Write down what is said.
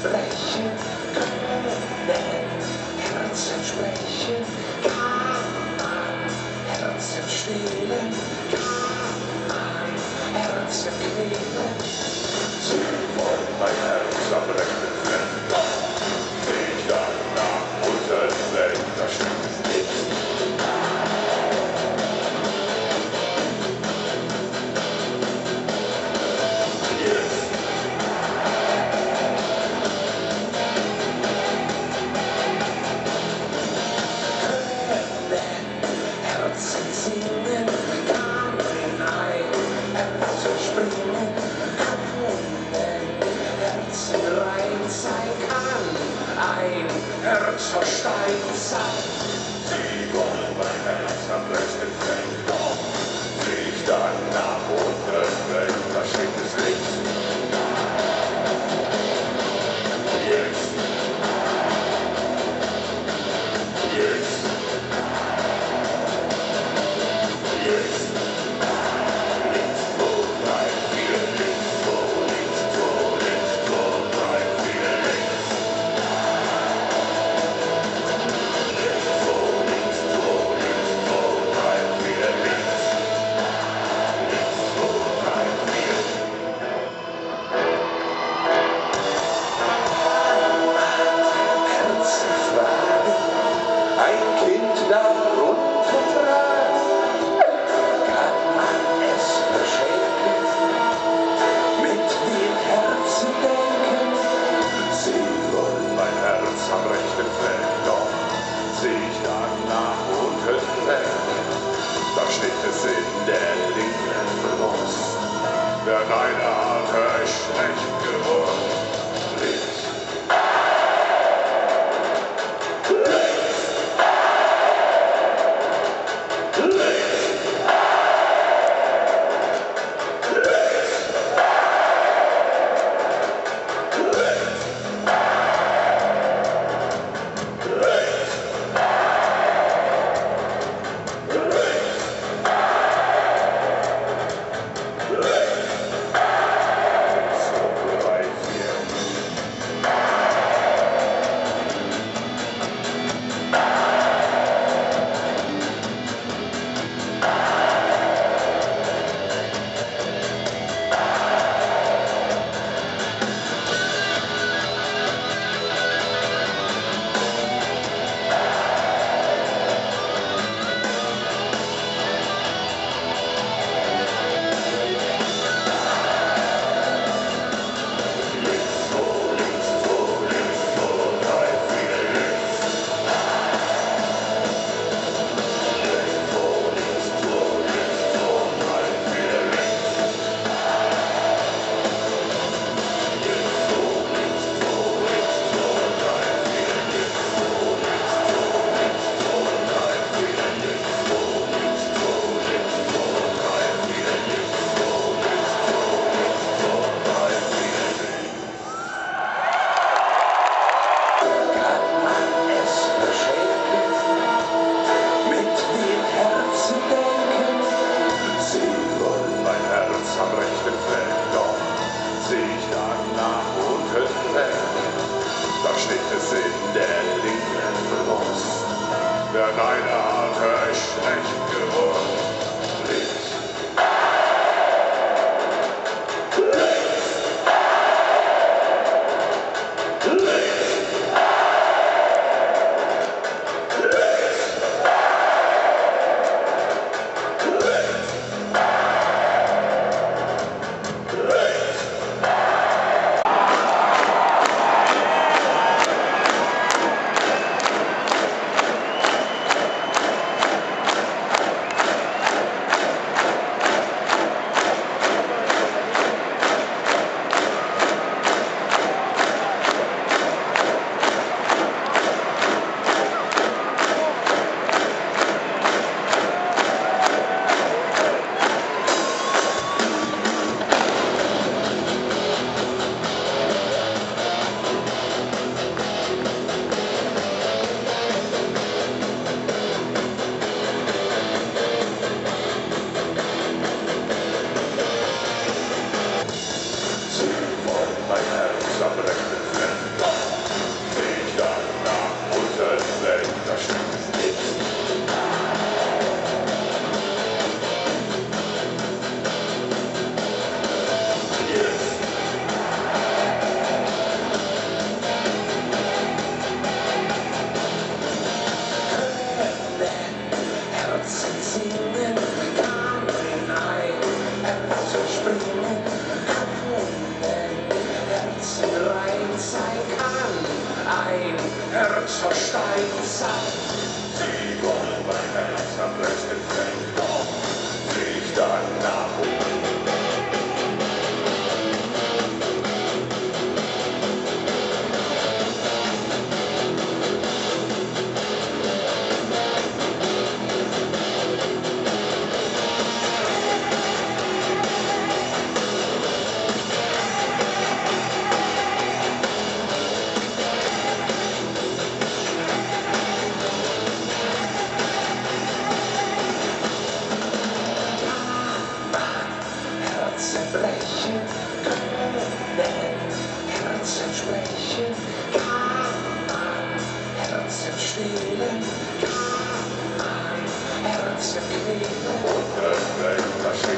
Konzentration, Herzen schwelen, Herzen quälen. Sie wollen mein Herz abbrechen, wenn ich dann nach unten weg, da stimmt nichts. Versteigen sein. Sie wollen mein Herz am besten fängt doch. Fliegt dann nach unten weg, da schickt es links. Jetzt. Jetzt. Jetzt. Links, wo, rein, wieder links, wo, links, wo, links, wo, rein, wieder links. Herz versteigt sein. Die wollen mein Herz am besten fängt doch nicht danach. Herzbrechen können, Herzen schwächen kann man, Herzen stehlen kann man, Herzen quälen.